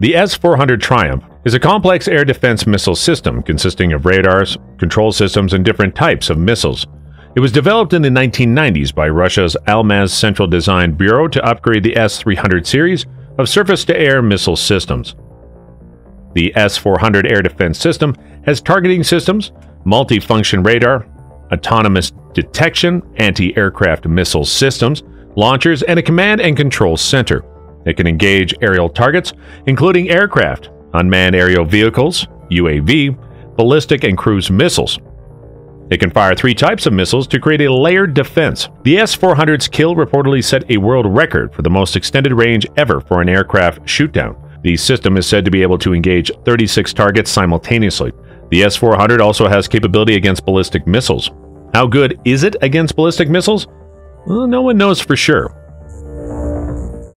The S-400 Triumph is a complex air defense missile system consisting of radars, control systems, and different types of missiles. It was developed in the 1990s by Russia's Almaz Central Design Bureau to upgrade the S-300 series of surface-to-air missile systems. The S-400 air defense system has targeting systems, multi-function radar, autonomous detection, anti-aircraft missile systems, launchers, and a command and control center. It can engage aerial targets, including aircraft, unmanned aerial vehicles, UAV, ballistic and cruise missiles. It can fire three types of missiles to create a layered defense. The S-400's kill reportedly set a world record for the most extended range ever for an aircraft shootdown. The system is said to be able to engage 36 targets simultaneously. The S-400 also has capability against ballistic missiles. How good is it against ballistic missiles? Well, no one knows for sure.